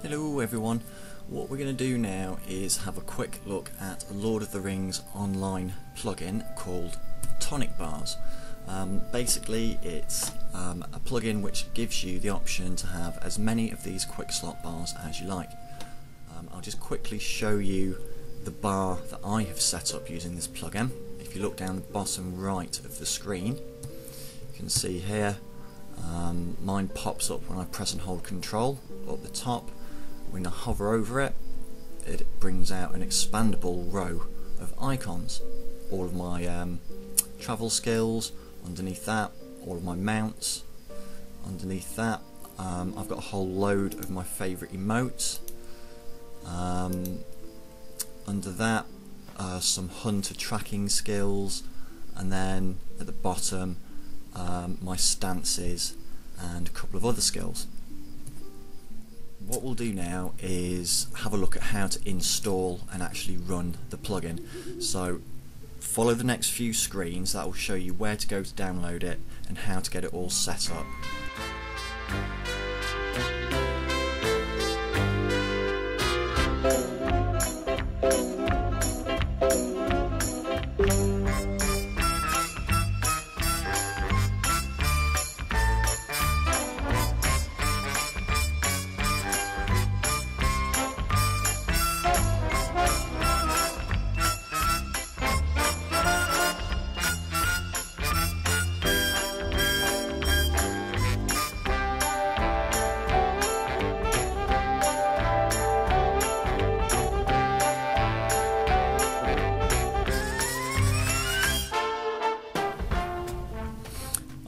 Hello everyone, what we're going to do now is have a quick look at a Lord of the Rings Online plugin called Tonic Bars. Basically it's a plugin which gives you the option to have as many of these quick slot bars as you like. I'll just quickly show you the bar that I have set up using this plugin. If you look down the bottom right of the screen, you can see here mine pops up when I press and hold control up the top. When I hover over it, it brings out an expandable row of icons. All of my travel skills, underneath that, all of my mounts, underneath that, I've got a whole load of my favourite emotes. Under that, some hunter tracking skills, and then at the bottom, my stances and a couple of other skills. What we'll do now is have a look at how to install and actually run the plugin. So follow the next few screens, that will show you where to go to download it and how to get it all set up.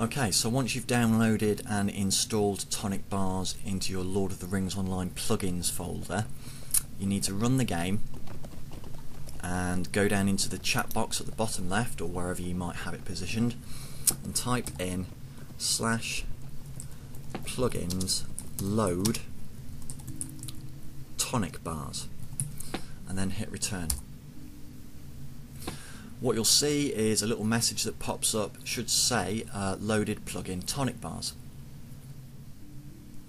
Okay, so once you've downloaded and installed Tonic Bars into your Lord of the Rings Online plugins folder, you need to run the game and go down into the chat box at the bottom left, or wherever you might have it positioned, and type in /plugins/load Tonic Bars and then hit return. What you'll see is a little message that pops up, should say loaded plugin Tonic Bars.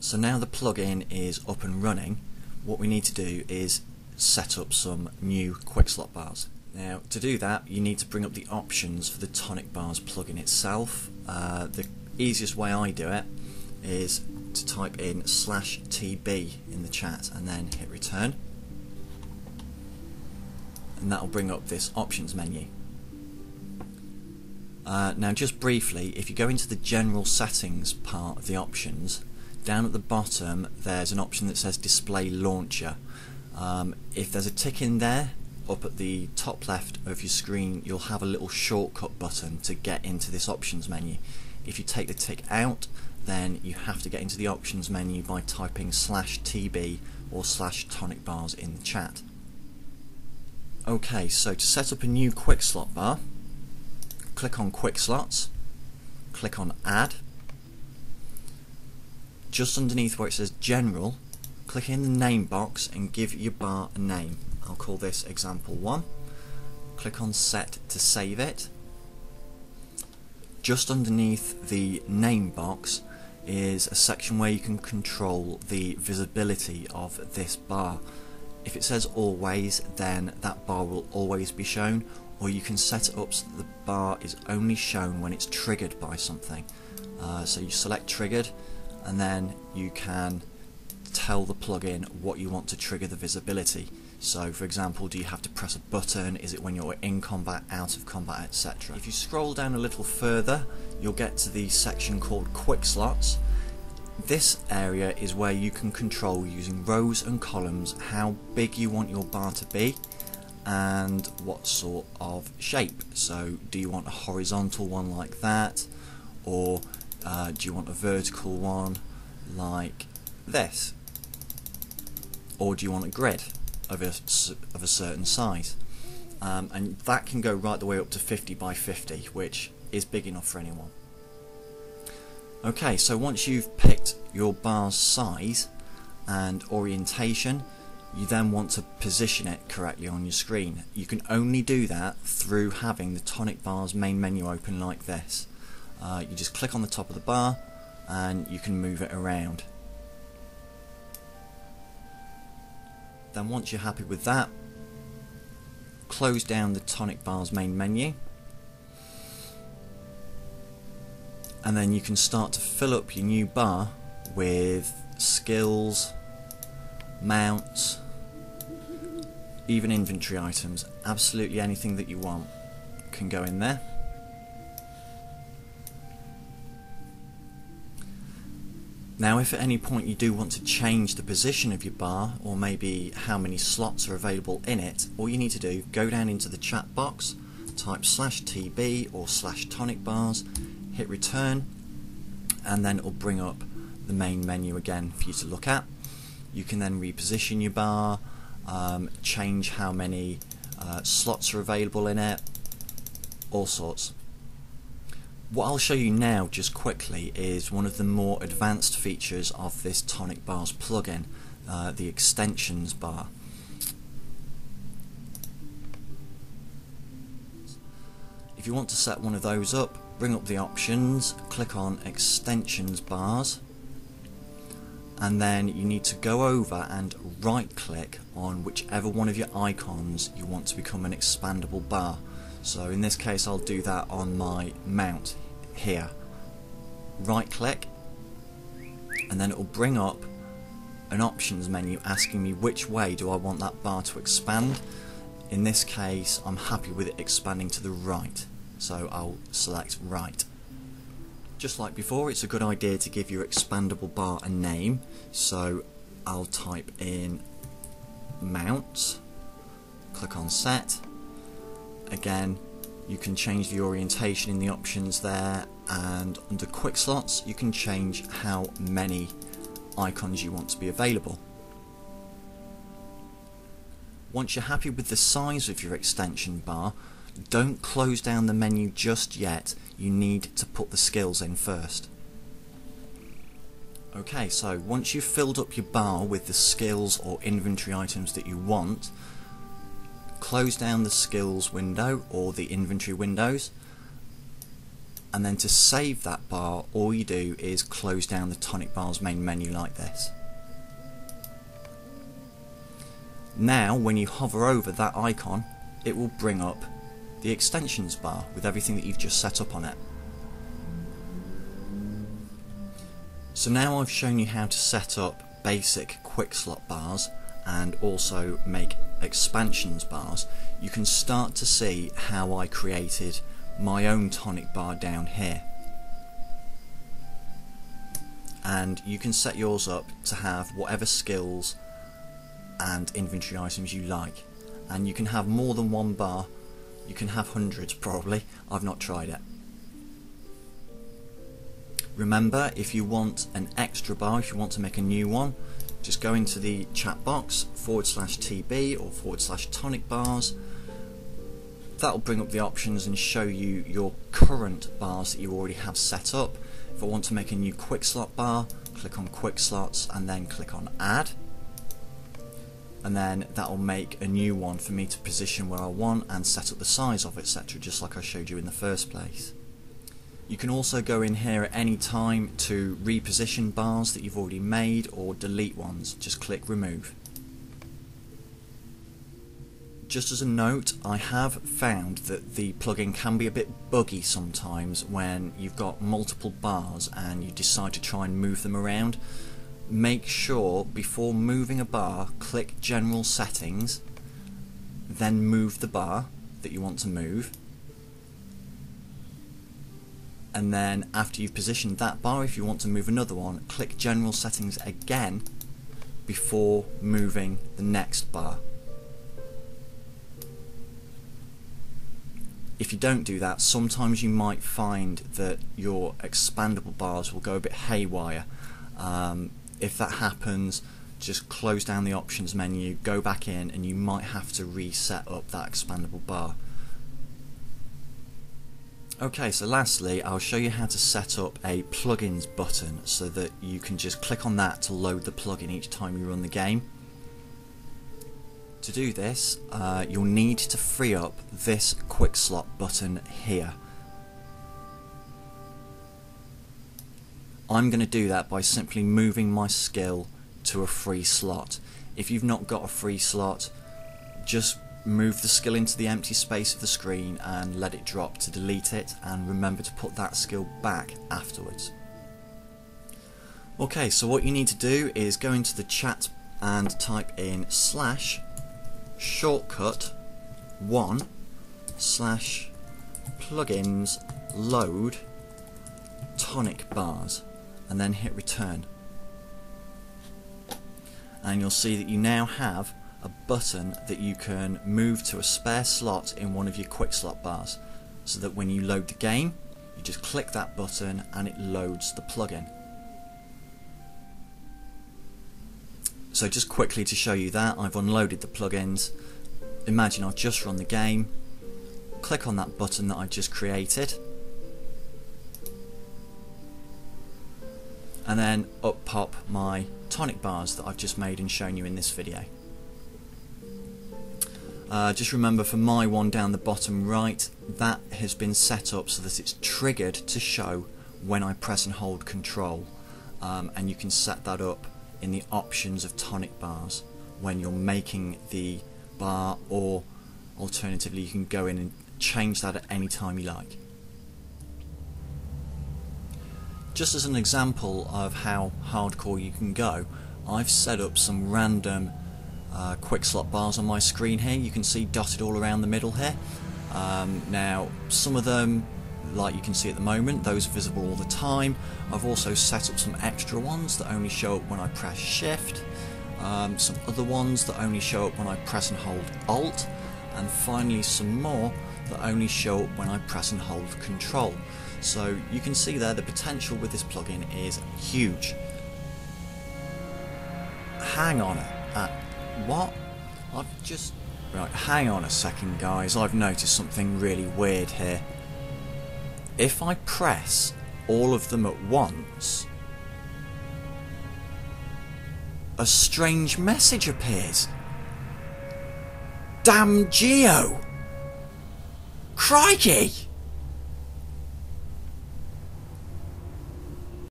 So now the plugin is up and running, what we need to do is set up some new quick slot bars. Now to do that you need to bring up the options for the Tonic Bars plugin itself. The easiest way I do it is to type in /tb in the chat and then hit return, and that will bring up this options menu. Now just briefly, if you go into the general settings part of the options, down at the bottom there's an option that says display launcher. If there's a tick in there, up at the top left of your screen you'll have a little shortcut button to get into this options menu. If you take the tick out, then you have to get into the options menu by typing /tb or /tonic bars in the chat. Okay, so to set up a new quick slot bar, click on quick slots, click on add, just underneath where it says general, click in the name box and give your bar a name. I'll call this example 1, click on set to save it. Just underneath the name box is a section where you can control the visibility of this bar. If it says always, then that bar will always be shown, or you can set it up so that the bar is only shown when it's triggered by something. So you select triggered and then you can tell the plugin what you want to trigger the visibility. So for example, do you have to press a button, is it when you're in combat, out of combat, etc. If you scroll down a little further you'll get to the section called quick slots. This area is where you can control, using rows and columns, how big you want your bar to be and what sort of shape. So do you want a horizontal one like that, or do you want a vertical one like this, or do you want a grid of a certain size? And that can go right the way up to 50 by 50, which is big enough for anyone. Okay, so once you've picked your bar's size and orientation, you then want to position it correctly on your screen. You can only do that through having the Tonic Bars main menu open like this. You just click on the top of the bar and you can move it around. Then once you're happy with that, close down the tonic bar's main menu, and then you can start to fill up your new bar with skills, mounts, even inventory items. Absolutely anything that you want can go in there. Now if at any point you do want to change the position of your bar, or maybe how many slots are available in it, all you need to do, go down into the chat box, type /TB or /tonic bars, hit return, and then it will bring up the main menu again for you to look at. You can then reposition your bar, change how many slots are available in it, all sorts. What I'll show you now just quickly is one of the more advanced features of this Tonic Bars plugin, the extensions bar. If you want to set one of those up, bring up the options, click on extensions bars, and then you need to go over and right click on whichever one of your icons you want to become an expandable bar. So in this case I'll do that on my mount here. Right click, and then it will bring up an options menu asking me which way do I want that bar to expand. In this case I'm happy with it expanding to the right, so I'll select right. Just like before, it's a good idea to give your expandable bar a name, so I'll type in mounts, click on set. Again, you can change the orientation in the options there, and under quick slots you can change how many icons you want to be available. Once you're happy with the size of your extension bar, don't close down the menu just yet. You need to put the skills in first. Okay, so once you've filled up your bar with the skills or inventory items that you want, close down the skills window or the inventory windows, and then to save that bar all you do is close down the tonic bar's main menu like this. Now when you hover over that icon it will bring up the extensions bar with everything that you've just set up on it. So now I've shown you how to set up basic quick slot bars and also make expansions bars, you can start to see how I created my own tonic bar down here. And you can set yours up to have whatever skills and inventory items you like. And you can have more than one bar, you can have hundreds probably, I've not tried it. Remember, if you want an extra bar, if you want to make a new one, just go into the chat box, /TB or /tonic bars. That'll bring up the options and show you your current bars that you already have set up. If I want to make a new quick slot bar, click on quick slots and then click on add. And then that'll make a new one for me to position where I want and set up the size of, etc., just like I showed you in the first place. You can also go in here at any time to reposition bars that you've already made or delete ones. Just click remove. Just as a note, I have found that the plugin can be a bit buggy sometimes when you've got multiple bars and you decide to try and move them around. Make sure before moving a bar, click general settings, then move the bar that you want to move. And then after you've positioned that bar, if you want to move another one, click general settings again before moving the next bar. If you don't do that, sometimes you might find that your expandable bars will go a bit haywire. If that happens, just close down the options menu, go back in, and you might have to reset up that expandable bar. Okay, so lastly I'll show you how to set up a plugins button so that you can just click on that to load the plugin each time you run the game. To do this you'll need to free up this quick slot button here. I'm going to do that by simply moving my skill to a free slot. If you've not got a free slot, just move the skill into the empty space of the screen and let it drop to delete it, and remember to put that skill back afterwards. Okay, so what you need to do is go into the chat and type in /shortcut1/plugins/load tonic bars and then hit return, and you'll see that you now have a button that you can move to a spare slot in one of your quick slot bars, so that when you load the game you just click that button and it loads the plugin. So just quickly to show you that, I've unloaded the plugins. Imagine I've just run the game, click on that button that I just created, and then up pop my tonic bars that I've just made and shown you in this video. Just remember for my one down the bottom right, that has been set up so that it's triggered to show when I press and hold control, and you can set that up in the options of tonic bars when you're making the bar, or alternatively you can go in and change that at any time you like. Just as an example of how hardcore you can go, I've set up some random quick slot bars on my screen here. You can see dotted all around the middle here. Now some of them, like you can see at the moment, those are visible all the time. I've also set up some extra ones that only show up when I press shift, some other ones that only show up when I press and hold alt, and finally some more that only show up when I press and hold control. So you can see there the potential with this plugin is huge. Hang on what? Right, hang on a second guys, I've noticed something really weird here. If I press all of them at once, a strange message appears. Damn Geo! Crikey!